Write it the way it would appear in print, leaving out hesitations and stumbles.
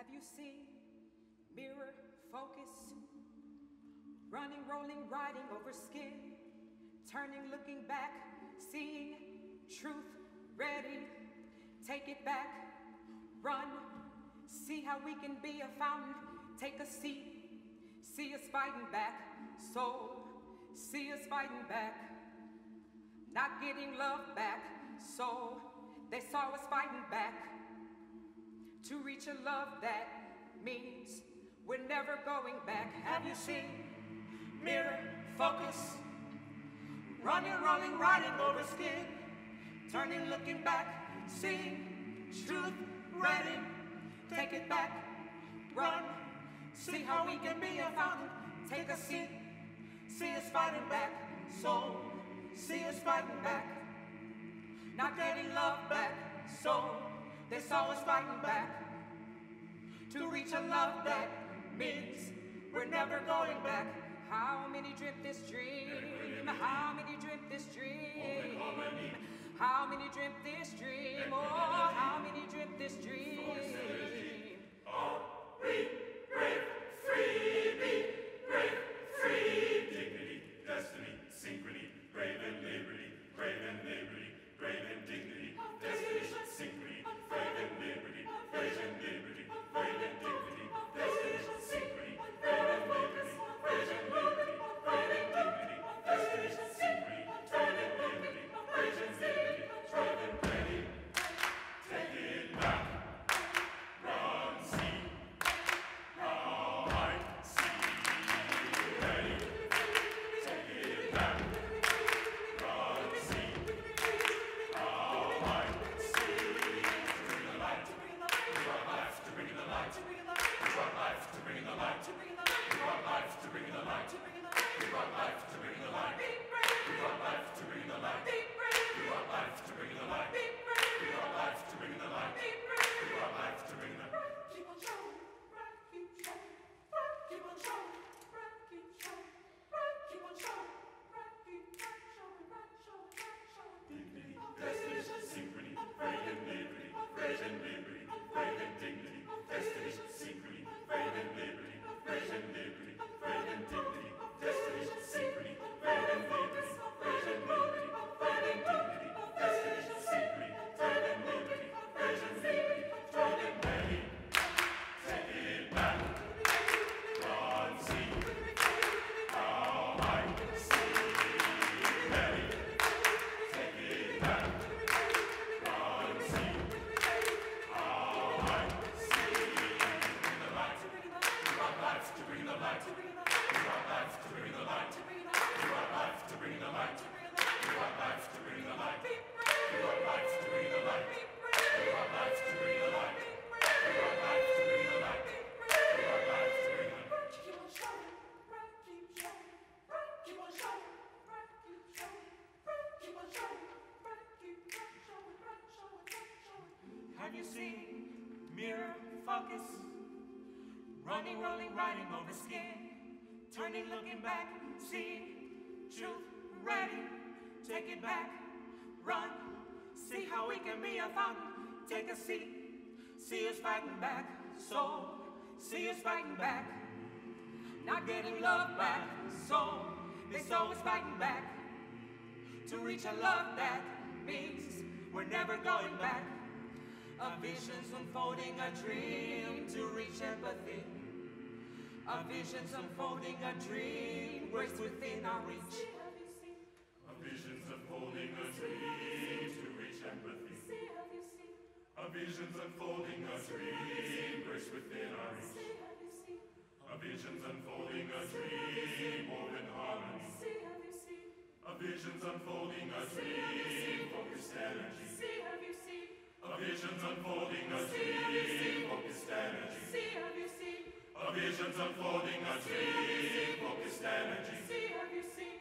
Have you seen mirror focus? Running, rolling, riding over skin. Turning, looking back, seeing truth ready. Take it back, run. See how we can be a fountain. Take a seat, see us fighting back. So, see us fighting back. Not getting love back. So, they saw us fighting back. To reach a love that means we're never going back. Have you seen mirror focus? Running, rolling, riding over skin. Turning, looking back, seeing truth ready. Take it back, run. See how we can be a fountain. Take a seat, see us fighting back. So, see us fighting back. Not getting love back. So, they saw us fighting back. To reach a love that means we're never going back. How many drip this dream? How many drip this dream? How many drip this dream? Oh, how many drip this dream? Oh, rip, free, be, rip, free. Dignity, destiny, synchrony, brave and liberty, brave and liberty, brave and dignity, destiny, synchrony, brave and liberty, brave and liberty, brave and dignity, destiny, synchrony, brave and liberty, brave and liberty, brave and dignity, destiny, synchrony, brave and liberty, brave and dignity, brave and ready. Take it back, run, see, now I see, ready. Take it back. A love that means we're never going back. A vision's unfolding a dream to reach empathy. A vision's unfolding a dream works within our reach. A vision's unfolding a dream to reach empathy. A vision's unfolding a dream works within our reach. A vision's unfolding a dream woven harmony. A vision's unfolding a dream, focused energy. See, have you seen? A vision's unfolding a dream, focused energy. See, have you seen? A vision's unfolding a dream, focused energy. See, have you seen?